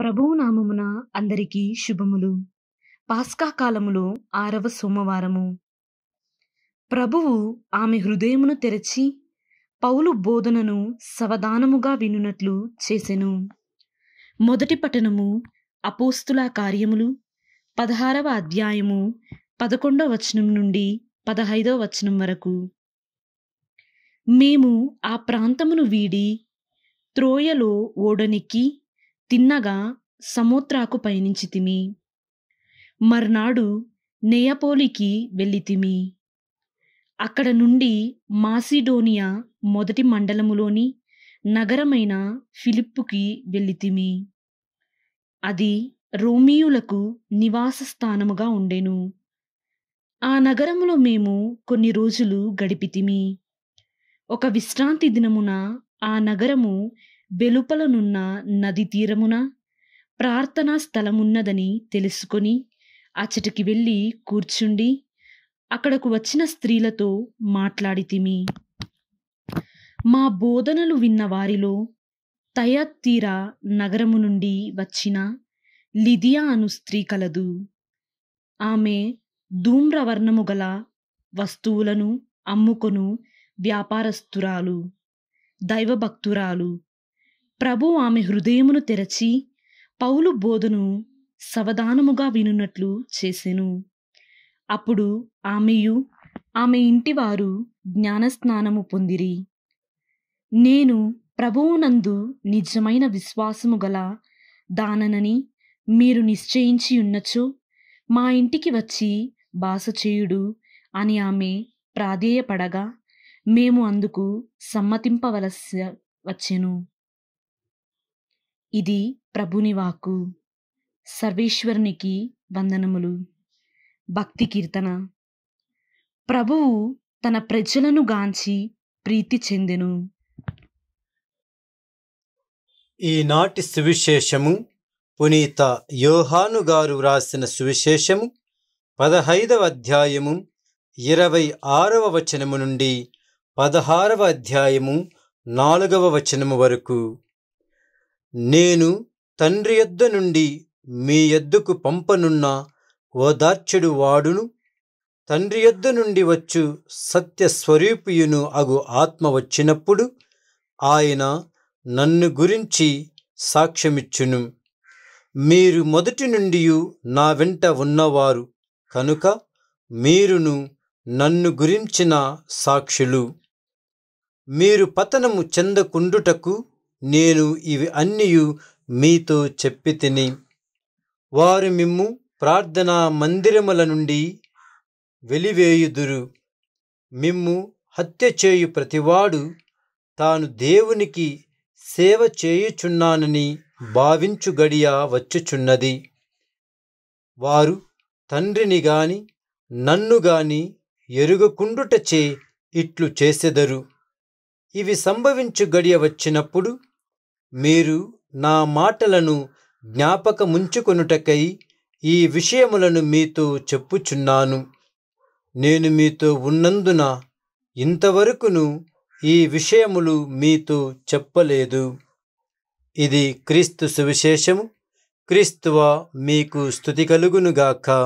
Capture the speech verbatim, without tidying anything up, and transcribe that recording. ప్రభువు నామమున అందరికీ శుభములు. పాస్కా కాలములో ఆరవ సోమవారము. ప్రభువు ఆమె హృదయమును తెరచి పౌలు బోధనను సవధానముగా వినునట్లు చేసెను. మొదటి పట్టణము అపోస్తుల కార్యములు పదహారవ అధ్యాయము పదకొండవ వచనం నుండి పదహైదవ వచనం వరకు. మేము ఆ ప్రాంతమును వీడి త్రోయలో ఓడనెక్కి తిన్నగా సమోత్రాకు పయనించితిమి. మర్నాడు నెయపోలికి వెళ్ళితిమి. అక్కడ నుండి మాసిడోనియా మొదటి మండలములోని నగరమైన ఫిలిప్పుకి వెళ్ళితిమి. అది రోమియులకు నివాస స్థానముగా ఉండెను. ఆ నగరములో మేము కొన్ని రోజులు గడిపితిమి. ఒక విశ్రాంతి దినమున ఆ నగరము వెలుపలనున్న నది తీరమున ప్రార్థనా స్థలమున్నదని తెలుసుకొని అచ్చటికి వెళ్ళి కూర్చుండి అక్కడకు వచ్చిన స్త్రీలతో మాట్లాడితిమి. మా బోధనలు విన్న వారిలో తయతీరా నగరము నుండి వచ్చిన లిదియా అను స్త్రీ కలదు. ఆమె ధూమ్రవర్ణము గల వస్తువులను అమ్ముకొను వ్యాపారస్తురాలు, దైవభక్తురాలు. ప్రభు ఆమె హృదయమును తెరచి పౌలు బోధను సవధానముగా వినునట్లు చేసెను. అప్పుడు ఆమెయు ఆమె ఇంటివారు జ్ఞానస్నానము పొందిరి. నేను ప్రభువునందు నిజమైన విశ్వాసము గల దాననని మీరు నిశ్చయించి ఉన్నచో మా ఇంటికి వచ్చి బాస చేయుడు అని ఆమె ప్రాధేయపడగా మేము అందుకు సమ్మతింపవలసి వచ్చెను. ఇది ప్రభుని వాక్కు. సర్వేశ్వరునికి వందనములు. భక్తి కీర్తన. ప్రభువు తన ప్రజలను గాంచి ప్రీతి చెందెను. ఈనాటి సువిశేషము పునీత యోహాను గారు వ్రాసిన సువిశేషము పదహైదవ అధ్యాయము ఇరవై ఆరవ వచనము నుండి పదహారవ అధ్యాయము నాలుగవ వచనము వరకు. నేను తండ్రి యొద్ద నుండి మీ యొద్దకు పంపనున్న ఓదార్చుడు వాడును, తండ్రి యొద్ద నుండి వచ్చు సత్యస్వరూపియును అగు ఆత్మ వచ్చినప్పుడు ఆయన నన్ను గురించి సాక్ష్యమిచ్చును. మీరు మొదటి నుండి నా వెంట ఉన్నవారు కనుక మీరును నన్ను గురించిన సాక్షులు. మీరు పతనము చెందకుండుటకు నేను ఇవి అన్నియు మీతో చెప్పి తిని. వారు మిమ్ము ప్రార్థనా మందిరముల నుండి వెలివేయుదురు. మిమ్ము హత్య చేయు ప్రతివాడు తాను దేవునికి సేవ చేయుచున్నానని భావించు గడియ వచ్చుచున్నది. వారు తండ్రిని గాని నన్ను గాని ఎరుగకుండుటచే ఇట్లు చేసెదరు. ఇవి సంభవించు గడియ వచ్చినప్పుడు మీరు నా మాటలను జ్ఞాపకముంచుకొనుటకై ఈ విషయములను మీతో చెప్పుచున్నాను. నేను మీతో ఉన్నందున ఇంతవరకును ఈ విషయములు మీతో చెప్పలేదు. ఇది క్రీస్తు సువిశేషము. క్రీస్తువా మీకు స్తుతి కలుగునుగాక.